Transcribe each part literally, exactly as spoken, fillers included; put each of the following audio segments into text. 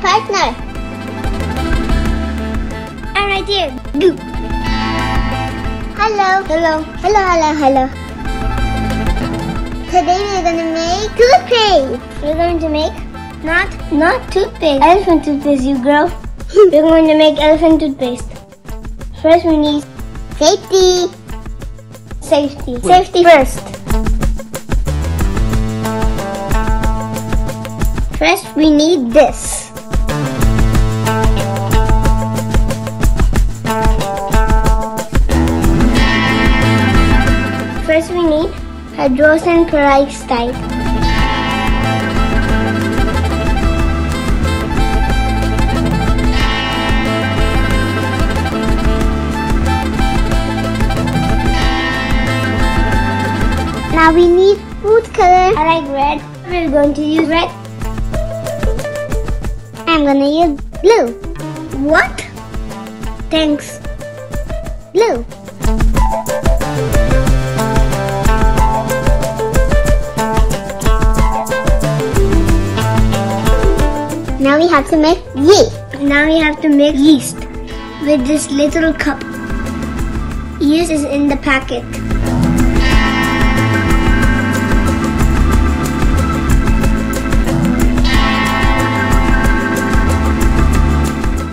Partner. I'm right here. Go. Hello. Hello. Hello, hello, hello. Today we're going to make toothpaste. We're going to make not, not toothpaste. Elephant toothpaste, you girl. We're going to make elephant toothpaste. First we need safety. Safety. Wait. Safety first. First we need this. First we need hydrogen peroxide. Now we need food color. I like red. We're going to use red. I'm gonna use blue. What? Thanks. Blue. Now we have to make yeast. Now we have to make yeast with this little cup. Yeast is in the packet.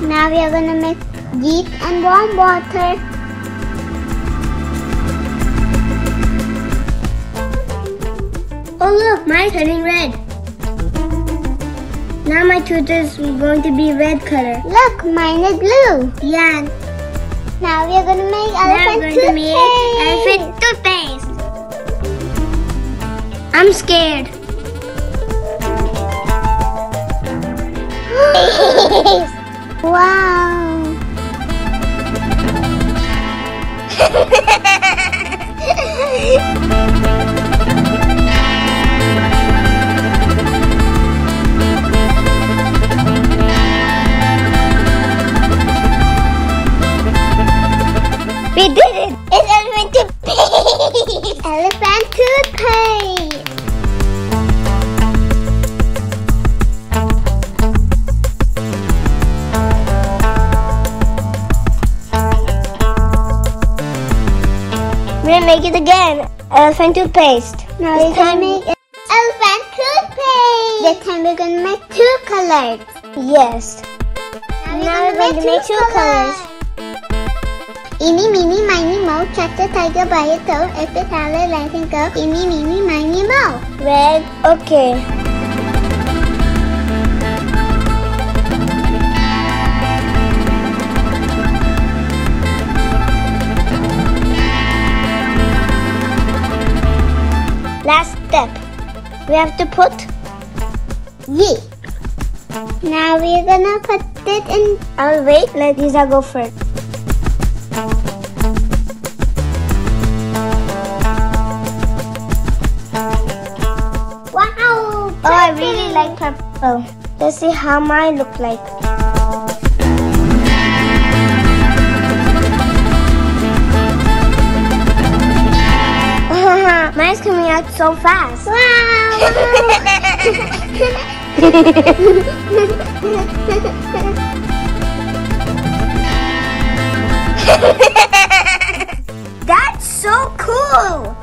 Now we are going to make yeast and warm water. Oh look, mine's turning red. Now my tooth is going to be red color. Look, mine is blue. Yeah. Now we are going to make elephant toothpaste. Now we are going to make elephant toothpaste. I'm scared. Wow. We did it! It's elephant toothpaste! Elephant toothpaste! We're gonna make it again. Elephant toothpaste. Now we're gonna make elephant toothpaste! This time we're gonna make two colors. Yes. Now we're, now gonna, we're gonna, make gonna make two, two colors. colors. Eeny, meeny, miny, moe, catch the tiger by a toe, if it's all a life and go, eeny, meeny, miny, moe. Red, okay. Last step, we have to put yeast. Now we're gonna put it in. I'll wait, let Lisa go first. Oh, I really like purple. Let's see how mine look like. Mine's coming out so fast. Wow! That's so cool!